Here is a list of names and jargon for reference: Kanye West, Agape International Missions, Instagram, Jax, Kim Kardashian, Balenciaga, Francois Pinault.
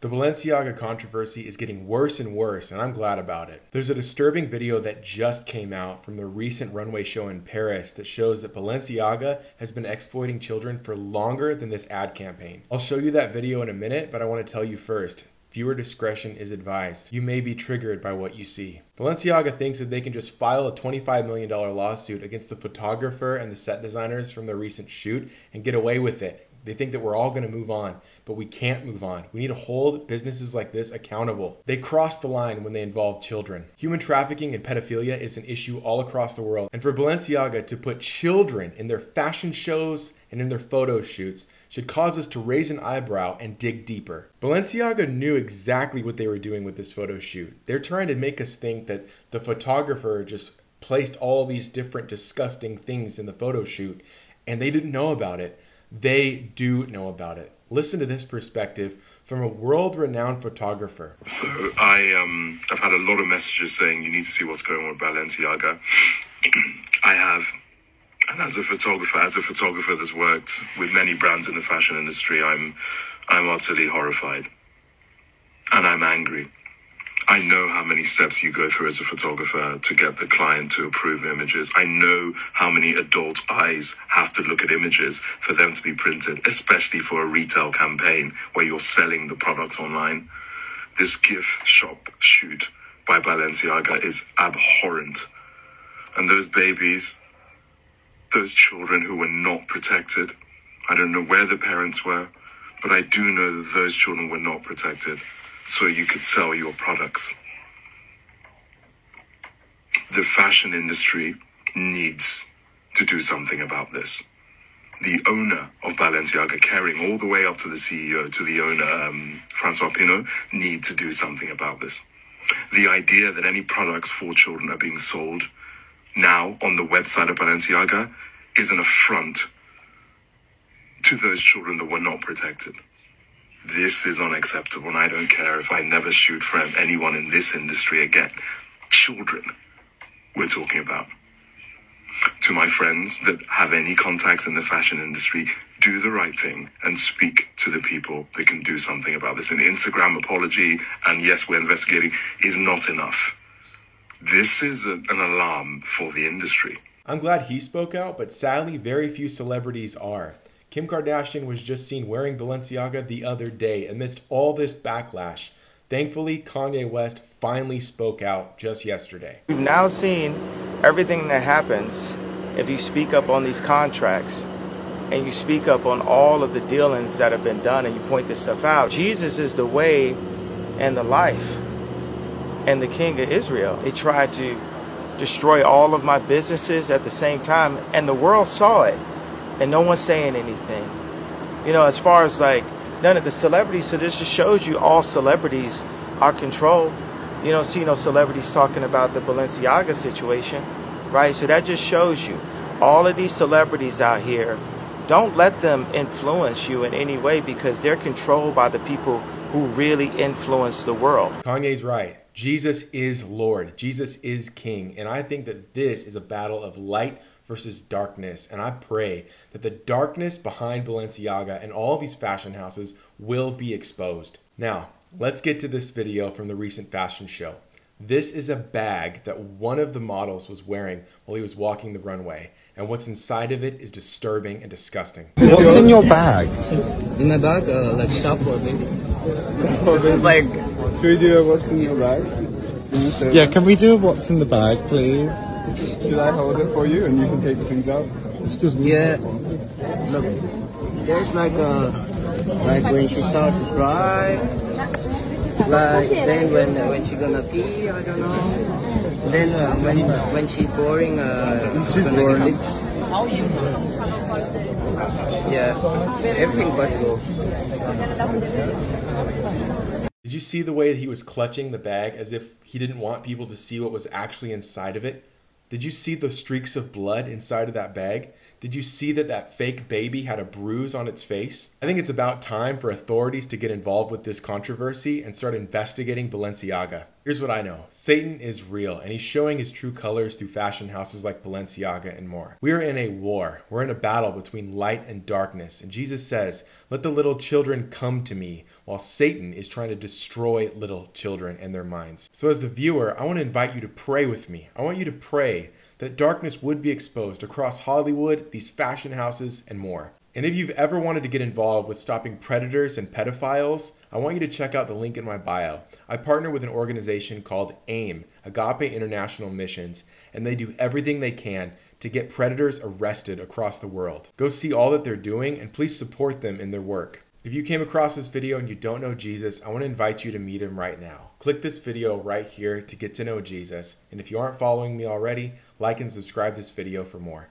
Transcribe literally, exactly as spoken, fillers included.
The Balenciaga controversy is getting worse and worse, and I'm glad about it. There's a disturbing video that just came out from the recent runway show in Paris that shows that Balenciaga has been exploiting children for longer than this ad campaign. I'll show you that video in a minute, but I want to tell you first, viewer discretion is advised. You may be triggered by what you see. Balenciaga thinks that they can just file a twenty-five million dollar lawsuit against the photographer and the set designers from their recent shoot and get away with it. They think that we're all going to move on, but we can't move on. We need to hold businesses like this accountable. They cross the line when they involve children. Human trafficking and pedophilia is an issue all across the world. And for Balenciaga to put children in their fashion shows and in their photo shoots should cause us to raise an eyebrow and dig deeper. Balenciaga knew exactly what they were doing with this photo shoot. They're trying to make us think that the photographer just placed all these different disgusting things in the photo shoot and they didn't know about it. They do know about it. Listen to this perspective from a world-renowned photographer. So I, um, I've had a lot of messages saying you need to see what's going on with Balenciaga. I have, and as a photographer, as a photographer that's worked with many brands in the fashion industry, I'm, I'm utterly horrified, and I'm angry. I know how many steps you go through as a photographer to get the client to approve images. I know how many adult eyes have to look at images for them to be printed, especially for a retail campaign where you're selling the product online. This gift shop shoot by Balenciaga is abhorrent. And those babies, those children who were not protected, I don't know where the parents were, but I do know that those children were not protected. So you could sell your products. The fashion industry needs to do something about this. The owner of Balenciaga, carrying all the way up to the C E O, to the owner, um, Francois Pinault, needs to do something about this. The idea that any products for children are being sold now on the website of Balenciaga is an affront to those children that were not protected. This is unacceptable, and I don't care if I never shoot for anyone in this industry again. Children, we're talking about. To my friends that have any contacts in the fashion industry, do the right thing and speak to the people that can do something about this. An Instagram apology, and yes, we're investigating, is not enough. This is a, an alarm for the industry. I'm glad he spoke out, but sadly, very few celebrities are. Kim Kardashian was just seen wearing Balenciaga the other day amidst all this backlash. Thankfully, Kanye West finally spoke out just yesterday. We've now seen everything that happens if you speak up on these contracts and you speak up on all of the dealings that have been done and you point this stuff out. Jesus is the way and the life and the King of Israel. They tried to destroy all of my businesses at the same time, and the world saw it. And no one's saying anything. You know, as far as like none of the celebrities, so this just shows you all celebrities are controlled. You don't see no celebrities talking about the Balenciaga situation, right? So that just shows you all of these celebrities out here, don't let them influence you in any way because they're controlled by the people who really influence the world. Kanye's right. Jesus is Lord. Jesus is King. And I think that this is a battle of light versus darkness. And I pray that the darkness behind Balenciaga and all these fashion houses will be exposed. Now, let's get to this video from the recent fashion show. This is a bag that one of the models was wearing while he was walking the runway. And what's inside of it is disturbing and disgusting. What's in your bag? In my bag, uh, like shuffle, maybe. This is like... Should we do a what's in your bag? You yeah, can we do a what's in the bag, please? Should I hold it for you and you can take the things out? It's just yeah. Look, there's like a like when she starts to cry, like then when uh, when she's gonna pee, I don't know. Then uh, when when she's boring, uh, she's boring. Yeah, everything possible. Did you see the way that he was clutching the bag as if he didn't want people to see what was actually inside of it? Did you see the streaks of blood inside of that bag? Did you see that that fake baby had a bruise on its face? I think it's about time for authorities to get involved with this controversy and start investigating Balenciaga. Here's what I know. Satan is real, and he's showing his true colors through fashion houses like Balenciaga and more. We are in a war. We're in a battle between light and darkness, and Jesus says, "Let the little children come to me," while Satan is trying to destroy little children and their minds. So as the viewer, I want to invite you to pray with me. I want you to pray that darkness would be exposed across Hollywood, these fashion houses, and more. And if you've ever wanted to get involved with stopping predators and pedophiles, I want you to check out the link in my bio. I partner with an organization called AIM, Agape International Missions, and they do everything they can to get predators arrested across the world. Go see all that they're doing and please support them in their work. If you came across this video and you don't know Jesus, I want to invite you to meet him right now. Click this video right here to get to know Jesus. And if you aren't following me already, like and subscribe this video for more.